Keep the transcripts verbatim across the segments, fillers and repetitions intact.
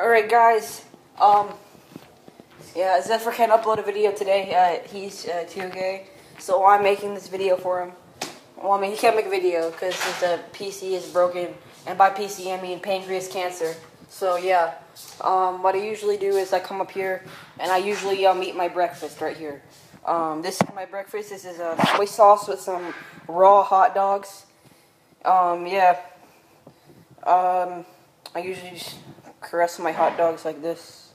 Alright guys, um, yeah, Zephyr can't upload a video today, uh, he's uh, too gay, so I'm making this video for him. Well, I mean, he can't make a video because his uh, P C is broken, and by P C I mean pancreas cancer. So yeah, um, what I usually do is I come up here, and I usually um, eat my breakfast right here. Um, this is my breakfast. This is a uh, soy sauce with some raw hot dogs. Um, yeah. Um, I usually just caress my hot dogs like this.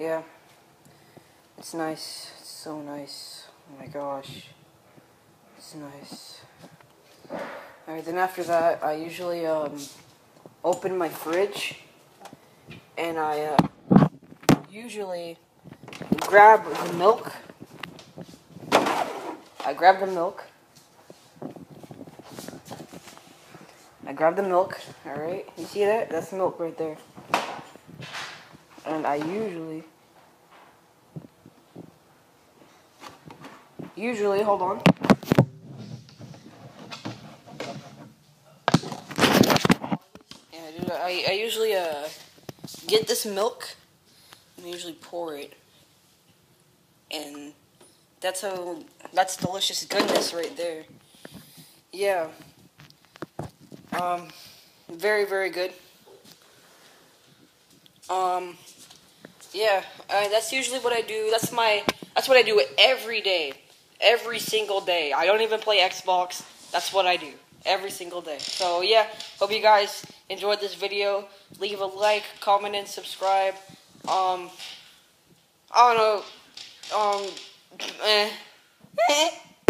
Yeah. It's nice. It's so nice. Oh my gosh. It's nice. Alright, then after that, I usually, um, open my fridge. And I, uh, usually grab the milk. I grab the milk. I grab the milk, alright? You see that? That's milk right there. And I usually... Usually, hold on. Yeah, dude, I, I usually uh, get this milk, and I usually pour it. And that's how... That's delicious goodness right there. Yeah. Um, very, very good. Um, yeah, uh, that's usually what I do. That's my, that's what I do every day. Every single day. I don't even play Xbox. That's what I do. Every single day. So, yeah, hope you guys enjoyed this video. Leave a like, comment, and subscribe. Um, I don't know. Um, eh.